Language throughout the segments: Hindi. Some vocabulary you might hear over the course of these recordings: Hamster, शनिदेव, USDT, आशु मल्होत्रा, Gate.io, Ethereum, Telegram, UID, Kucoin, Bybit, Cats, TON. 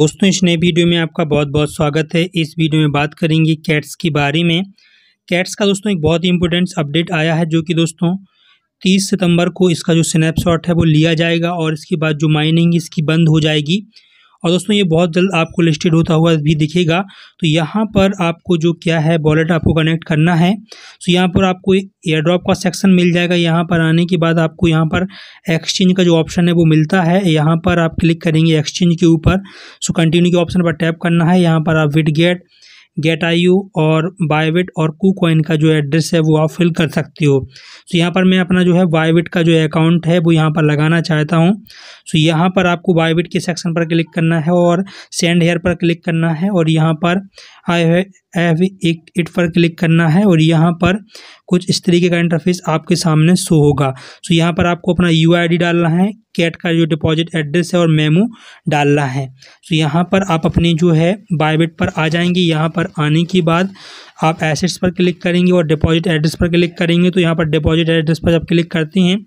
दोस्तों इस नए वीडियो में आपका बहुत बहुत स्वागत है। इस वीडियो में बात करेंगे कैट्स के बारे में। कैट्स का दोस्तों एक बहुत इंपॉर्टेंट अपडेट आया है, जो कि दोस्तों 30 सितंबर को इसका जो स्नैपशॉट है वो लिया जाएगा और इसके बाद जो माइनिंग इसकी बंद हो जाएगी। और दोस्तों ये बहुत जल्द आपको लिस्टेड होता हुआ भी दिखेगा। तो यहाँ पर आपको जो क्या है वॉलेट आपको कनेक्ट करना है। तो यहाँ पर आपको एयर ड्रॉप का सेक्शन मिल जाएगा। यहाँ पर आने के बाद आपको यहाँ पर एक्सचेंज का जो ऑप्शन है वो मिलता है। यहाँ पर आप क्लिक करेंगे एक्सचेंज के ऊपर। सो कंटिन्यू के ऑप्शन पर टैप करना है। यहाँ पर आप विट गेट, Gate.io और Bybit और Kucoin का जो एड्रेस है वो आप फिल कर सकते हो। तो यहाँ पर मैं अपना जो है Bybit का जो अकाउंट है वो यहाँ पर लगाना चाहता हूँ। सो यहाँ पर आपको Bybit के सेक्शन पर क्लिक करना है और सेंड हेयर पर क्लिक करना है और यहाँ पर आई हैव इट पर क्लिक करना है और यहाँ पर कुछ इस तरीके का इंटरफेस आपके सामने शो होगा। सो यहाँ पर आपको अपना UID डालना है, कैट का जो डिपॉजिट एड्रेस है और मेमो डालना है। सो यहाँ पर आप अपने जो है Bybit पर आ जाएंगे। यहाँ पर आने के बाद आप एसेट्स पर क्लिक करेंगे और डिपॉजिट एड्रेस पर क्लिक करेंगे। तो यहाँ पर डिपॉजिट एड्रेस पर जब क्लिक करते हैं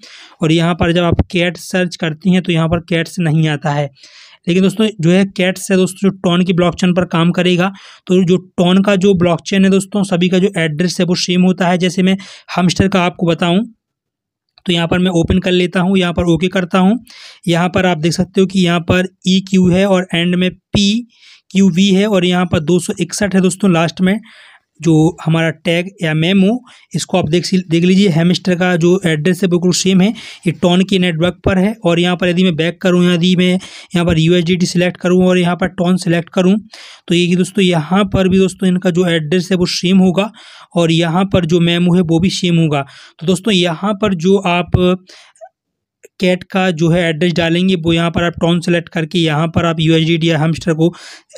और यहाँ पर जब आप कैट सर्च करते हैं तो यहाँ पर कैट्स नहीं आता है। लेकिन दोस्तों जो है कैट्स है दोस्तों जो टॉन की ब्लॉकचेन पर काम करेगा। तो जो टॉन का जो ब्लॉकचेन है दोस्तों सभी का जो एड्रेस है वो सेम होता है। जैसे मैं हमस्टर का आपको बताऊं तो यहाँ पर मैं ओपन कर लेता हूँ, यहाँ पर ओके करता हूँ। यहाँ पर आप देख सकते हो कि यहाँ पर EQ है और एंड में PQV है और यहाँ पर 261 है दोस्तों लास्ट में जो हमारा टैग या मेमो। इसको आप देख लीजिए। हैमस्टर का जो एड्रेस है बिल्कुल सेम है। ये टॉन के नेटवर्क पर है। और यहाँ पर यदि मैं बैक करूँ, यदि मैं यहाँ पर USDT सिलेक्ट करूँ और यहाँ पर टॉन सिलेक्ट करूँ तो ये दोस्तों यहाँ पर भी दोस्तों इनका जो एड्रेस है वो सेम होगा और यहाँ पर जो मेमो है वो भी सेम होगा। तो दोस्तों यहाँ पर जो आप कैट का जो है एड्रेस डालेंगे वो यहाँ पर आप टॉन सेलेक्ट करके यहाँ पर आप USDT या हमस्टर को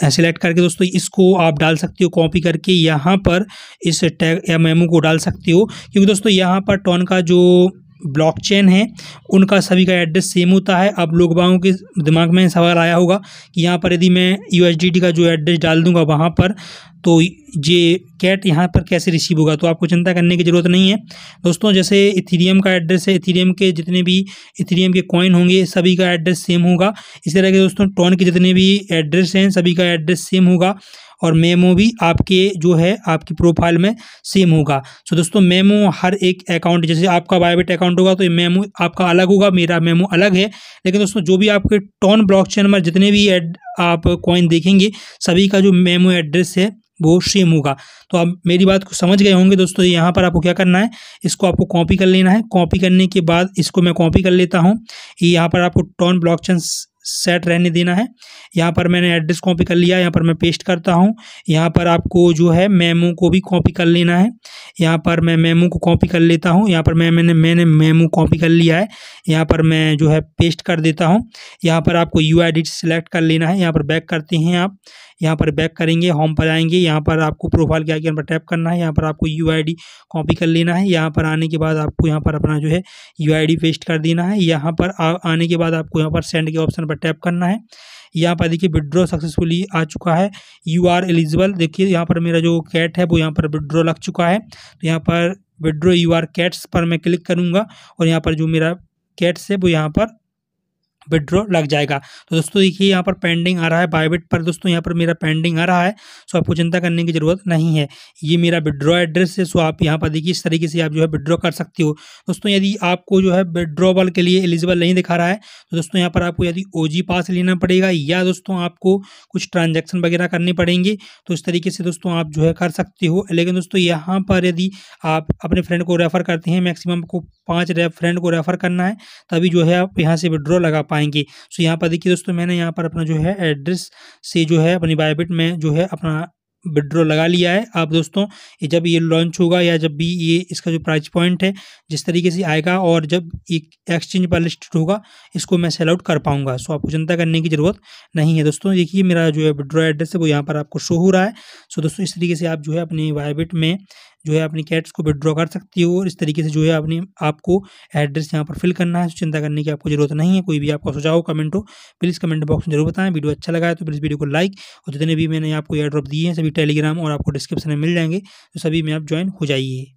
सेलेक्ट करके दोस्तों इसको आप डाल सकते हो, कॉपी करके यहाँ पर इस टैग या मेमो को डाल सकते हो। क्योंकि दोस्तों यहाँ पर टॉन का जो ब्लॉकचेन है उनका सभी का एड्रेस सेम होता है। अब लोग बागों के दिमाग में सवाल आया होगा कि यहाँ पर यदि मैं USDT का जो एड्रेस डाल दूँगा वहाँ पर तो ये कैट यहाँ पर कैसे रिसीव होगा। तो आपको चिंता करने की ज़रूरत नहीं है दोस्तों। जैसे इथेरियम का एड्रेस है, इथेरियम के जितने भी इथेरियम के कॉइन होंगे सभी का एड्रेस सेम होगा। इसी तरह के दोस्तों टॉन के जितने भी एड्रेस हैं सभी का एड्रेस सेम होगा और मेमो भी आपके जो है आपकी प्रोफाइल में सेम होगा। सो दोस्तों मेमो हर एक अकाउंट, जैसे आपका Bybit अकाउंट होगा तो ये मेमो आपका अलग होगा, मेरा मेमो अलग है। लेकिन दोस्तों जो भी आपके टॉन ब्लॉकचेन में जितने भी आप कॉइन देखेंगे सभी का जो मेमो एड्रेस है वो सेम होगा। तो आप मेरी बात को समझ गए होंगे दोस्तों। यहाँ पर आपको क्या करना है, इसको आपको कॉपी कर लेना है। कॉपी करने के बाद इसको मैं कॉपी कर लेता हूँ। यहाँ पर आपको टॉन ब्लॉकचेन सेट रहने देना है। यहाँ पर मैंने एड्रेस कॉपी कर लिया, यहाँ पर मैं पेस्ट करता हूँ। यहाँ पर आपको जो है मेमो को भी कॉपी कर लेना है। यहाँ पर मैं मेमो को कॉपी कर लेता हूँ। यहाँ पर मैंने मेमो कॉपी कर लिया है। यहाँ पर मैं जो है पेस्ट कर देता हूँ। यहाँ पर आपको UID सेलेक्ट कर लेना है। यहाँ पर बैक करते हैं आप, यहाँ पर बैक करेंगे, होम पर आएंगे। यहाँ पर आपको प्रोफाइल के आइकन पर टैप करना है। यहाँ पर आपको UID कॉपी कर लेना है। यहाँ पर आने के बाद आपको यहाँ पर अपना जो है UID पेस्ट कर देना है। यहाँ पर आने के बाद आपको यहाँ पर सेंड के ऑप्शन पर टैप करना है। यहाँ पर देखिए विड्रॉ सक्सेसफुली आ चुका है, यू आर एलिजिबल। देखिए यहाँ पर मेरा जो कैट है वो यहाँ पर विड्रॉ लग चुका है। तो यहाँ पर विड्रॉ UR कैट्स पर मैं क्लिक करूँगा और यहाँ पर जो मेरा कैट्स है वो यहाँ पर विड्रॉ लग जाएगा। तो दोस्तों देखिए यहाँ पर पेंडिंग आ रहा है Bybit पर। दोस्तों यहाँ पर मेरा पेंडिंग आ रहा है। सो आपको चिंता करने की ज़रूरत नहीं है। ये मेरा विड्रॉ एड्रेस है। सो आप यहाँ पर देखिए इस तरीके से आप जो है विड्रॉ कर सकते हो। दोस्तों यदि आपको जो है विड्रॉवल के लिए एलिजिबल नहीं दिखा रहा है तो दोस्तों यहाँ पर आपको यदि OG पास लेना पड़ेगा या दोस्तों आपको कुछ ट्रांजेक्शन वगैरह करने पड़ेंगे। तो इस तरीके से दोस्तों आप जो है कर सकते हो। लेकिन दोस्तों यहाँ पर यदि आप अपने फ्रेंड को रेफ़र करते हैं, मैक्सिमम को 5 फ्रेंड को रेफ़र करना है तभी जो है आप यहाँ से विड्रॉ लगा आएंगे। सो यहाँ पर देखिए दोस्तों मैंने यहाँ पर अपना जो है एड्रेस से जो है अपनी Bybit में जो है अपना विड्रॉ लगा लिया है। आप दोस्तों जब ये लॉन्च होगा या जब भी ये इसका जो प्राइस पॉइंट है जिस तरीके से आएगा और जब एक्सचेंज पर लिस्टेड होगा इसको मैं सेल आउट कर पाऊंगा। सो आपको चिंता करने की ज़रूरत नहीं है। दोस्तों देखिए मेरा जो है विड्रॉ एड्रेस है वो यहाँ पर आपको शो हो रहा है। सो दोस्तों इस तरीके से आप जो है अपनी Bybit में जो है अपनी कैट्स को विड्रॉ कर सकती हो। और इस तरीके से जो है अपने आपको एड्रेस यहाँ पर फिल करना है। चिंता करने की आपको जरूरत नहीं है। कोई भी आपका सुझाव कमेंट हो प्लीज़ कमेंट बॉक्स में जरूर बताएं। वीडियो अच्छा लगा है तो प्लीज़ वीडियो को लाइक और जितने भी मैंने आपको एयर ड्रॉप दिए हैं सभी टेलीग्राम और आपको डिस्क्रिप्शन में मिल जाएंगे तो सभी में आप ज्वाइन हो जाइए।